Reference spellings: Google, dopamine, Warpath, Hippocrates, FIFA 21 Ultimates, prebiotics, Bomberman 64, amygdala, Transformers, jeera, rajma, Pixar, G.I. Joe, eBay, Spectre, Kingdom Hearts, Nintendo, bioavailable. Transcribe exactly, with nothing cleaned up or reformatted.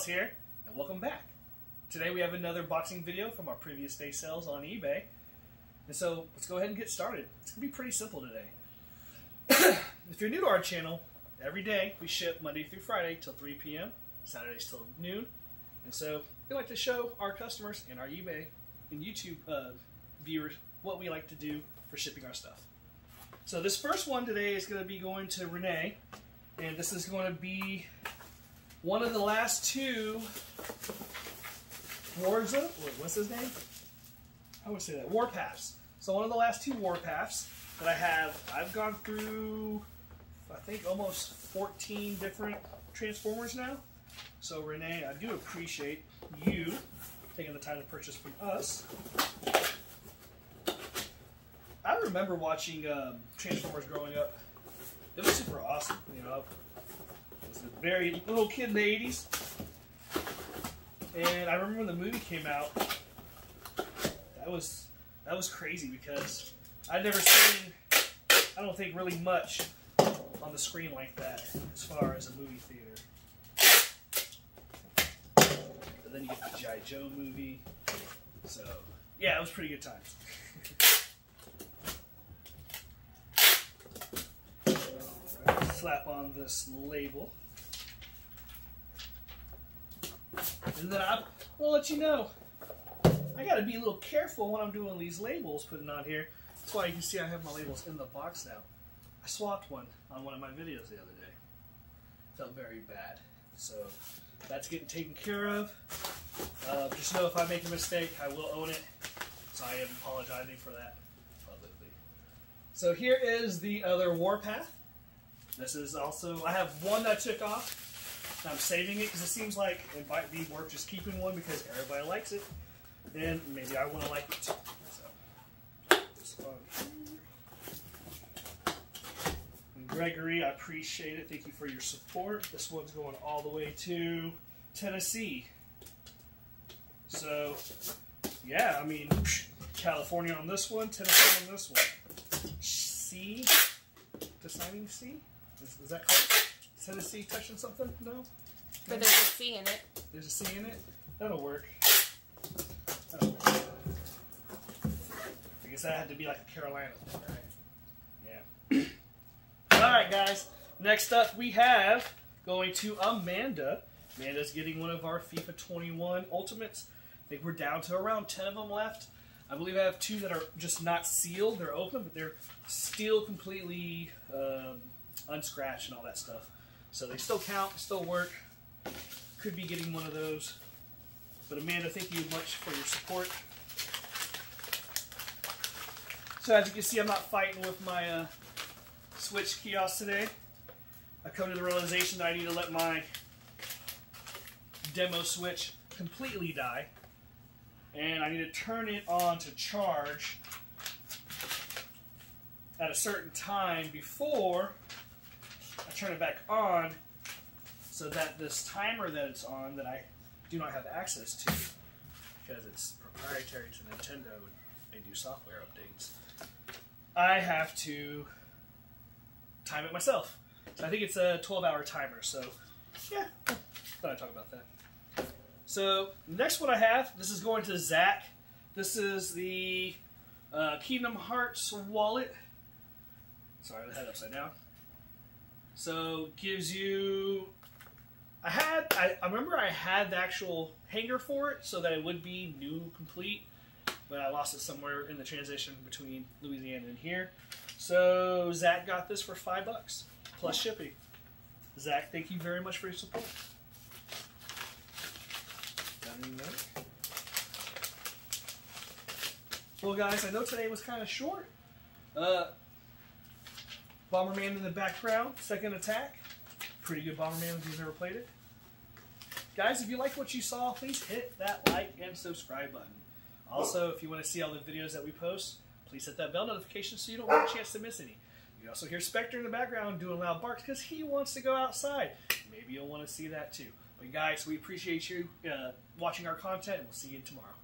Miles here, and welcome back. Today we have another boxing video from our previous day sales on eBay. And so, let's go ahead and get started. It's going to be pretty simple today. If you're new to our channel, every day we ship Monday through Friday till three P M, Saturdays till noon. And so, we like to show our customers and our eBay and YouTube uh, viewers what we like to do for shipping our stuff. So this first one today is going to be going to Renee, and this is going to be one of the last two Warza, what's his name? I would say that, Warpaths. So one of the last two Warpaths that I have, I've gone through, I think, almost fourteen different Transformers now. So Renee, I do appreciate you taking the time to purchase from us. I remember watching um, Transformers growing up. It was super awesome, you know. I was a very little kid in the eighties. And I remember when the movie came out, that was that was crazy because I'd never seen, I don't think, really much on the screen like that as far as a movie theater. But then you get the G I Joe movie. So, yeah, it was pretty good times. Slap on this label, and then I will let you know I gotta be a little careful when I'm doing these labels, putting on here. That's why you can see I have my labels in the box now. I swapped one on one of my videos the other day. Felt very bad, so that's getting taken care of. Uh, just know if I make a mistake, I will own it, so I am apologizing for that publicly. So here is the other Warpath. This is also, I have one that I took off, and I'm saving it because it seems like it might be worth just keeping one because everybody likes it, and maybe I want to like it too. So, this one here. And Gregory, I appreciate it. Thank you for your support. This one's going all the way to Tennessee. So, yeah, I mean, California on this one, Tennessee on this one. C, deciding C? Is, is that close? Is that a C touching something? No? But there's a C in it. There's a C in it? That'll work. That'll work. I guess that had to be like a Carolina thing, right? Yeah. Alright, guys. Next up we have going to Amanda. Amanda's getting one of our FIFA twenty-one Ultimates. I think we're down to around ten of them left. I believe I have two that are just not sealed. They're open, but they're still completely... Um, unscratched and all that stuff. So they still count, still work. Could be getting one of those. But Amanda, thank you much for your support. So as you can see, I'm not fighting with my uh, Switch kiosk today. I come to the realization that I need to let my demo Switch completely die. And I need to turn it on to charge at a certain time before I turn it back on, so that this timer that it's on that I do not have access to because it's proprietary to Nintendo and they do software updates, I have to time it myself. So I think it's a twelve hour timer, so yeah, I thought I'd talk about that. So next one I have, this is going to Zach. This is the uh, Kingdom Hearts wallet. Sorry, I had it upside down. So, gives you, I had, I, I remember I had the actual hanger for it so that it would be new, complete, but I lost it somewhere in the transition between Louisiana and here. So, Zach got this for five bucks, plus shipping. Zach, thank you very much for your support. Well, guys, I know today was kind of short. Uh... Bomberman in the background, second attack. Pretty good Bomberman if you've never played it. Guys, if you like what you saw, please hit that like and subscribe button. Also, if you want to see all the videos that we post, please hit that bell notification so you don't have a chance to miss any. You also hear Spectre in the background doing loud barks because he wants to go outside. Maybe you'll want to see that too. But guys, we appreciate you uh, watching our content, and we'll see you tomorrow.